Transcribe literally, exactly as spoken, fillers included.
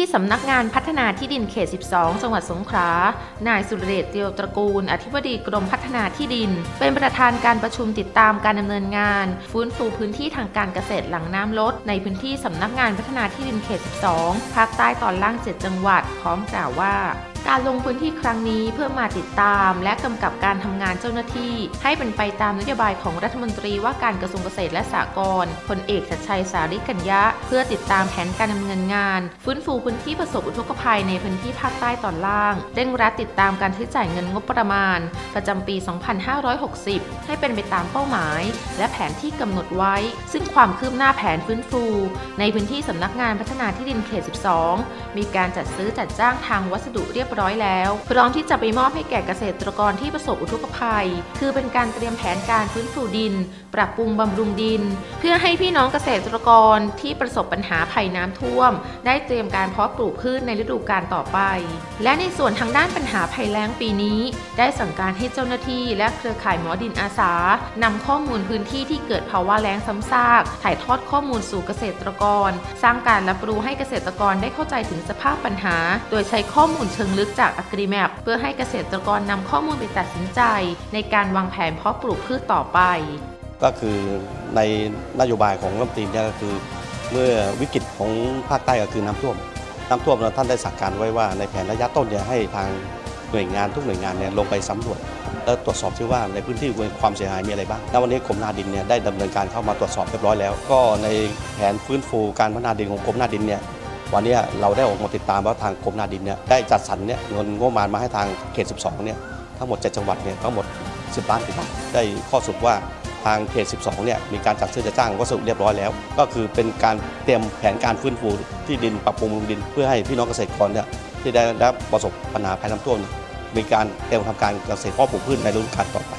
ที่สำนักงานพัฒนาที่ดินเขตสิบสองจังหวัดสงขลานายสุรเดช เตียวตระกูลอธิบดีกรมพัฒนาที่ดินเป็นประธานการประชุมติดตามการดำเนินงานฟื้นฟูพื้นที่ทางการเกษตรหลังน้ำลดในพื้นที่สำนักงานพัฒนาที่ดินเขตสิบสองภาคใต้ตอนล่างเจ็ดจังหวัดพร้อมกล่าวว่าการลงพื้นที่ครั้งนี้เพื่อมาติดตามและกำกับการทำงานเจ้าหน้าที่ให้เป็นไปตามนโยบายของรัฐมนตรีว่าการกระทรวงเกษตรและสหกรณ์พลเอกชัดชัยสาริกัญญะเพื่อติดตามแผนการดำเนินงานฟื้นฟูพื้นที่ประสบอุทกภัยในพื้นที่ภาคใต้ตอนล่างเร่งรัดติดตามการใช้จ่ายเงินงบประมาณประจำปีสองพันห้าร้อยหกสิบให้เป็นไปตามเป้าหมายและแผนที่กำหนดไว้ซึ่งความคืบหน้าแผนฟื้นฟูในพื้นที่สำนักงานพัฒนาที่ดินเขตสิบสองมีการจัดซื้อจัดจ้างทางวัสดุเรียบร้อยแล้วพร้อมที่จะไปมอบให้แก่เกษตรกรที่ประสบอุทกภัยคือเป็นการเตรียมแผนการฟื้นฟูดินปรับปรุงบำรุงดินเพื่อให้พี่น้องเกษตรกรที่ประสบปัญหาภัยน้ำท่วมได้เตรียมการเพาะปลูกพืชในฤดูกาลต่อไปและในส่วนทางด้านปัญหาภัยแล้งปีนี้ได้สั่งการให้เจ้าหน้าที่และเครือข่ายหมอดินอาสานำข้อมูลพื้นที่ที่เกิดภาวะแล้งซ้ำซากถ่ายทอดข้อมูลสู่เกษตรกรสร้างการรับรู้ให้เกษตรกรได้เข้าใจถึงสภาพปัญหาโดยใช้ข้อมูลเชิงลึกจากAgriMapเพื่อให้เกษตรกรนำข้อมูลไปตัดสินใจในการวางแผนเพาะปลูกพืชต่อไปก็คือในนโยบายของรัฐมนตรีเนี่ยก็คือเมื่อวิกฤตของภาคใต้ก็คือน้ำท่วมน้ำท่วมเราท่านได้สั่งการไว้ว่าในแผนระยะต้นเนี่ยให้ทางหน่วยงานทุกหน่วยงานเนี่ยลงไปสำรวจและตรวจสอบที่ว่าในพื้นที่ความเสียหายมีอะไรบ้างณวันนี้กรมนาดินเนี่ยได้ดำเนินการเข้ามาตรวจสอบเรียบร้อยแล้วก็ในแผนฟื้นฟูการพัฒนาดินของกรมนาดินเนี่ยวันนี้เราได้ออกมาติดตามว่าทางกรมนาดินเนี่ยได้จัดสรรเนี่ยเงินงบประมาณมาให้ทางเขตสิบสองเนี่ยทั้งหมดเจ็ดจังหวัดเนี่ยทั้งหมดสิบล้านบาทได้ข้อสรุปว่าทางเขตสิบสองเนี่ยมีการจัดซื้อจัดจ้างวัสดุเรียบร้อยแล้วก็คือเป็นการเตรียมแผนการฟื้นฟูที่ดินปรับปรุงดินเพื่อให้พี่น้องเกษตรกรเนี่ยที่ได้รับประสบปัญหาภัยน้ำท่วมมีการเตรียมทำการเกษตรเพาะปลูกพืชในฤดูกาลต่อไป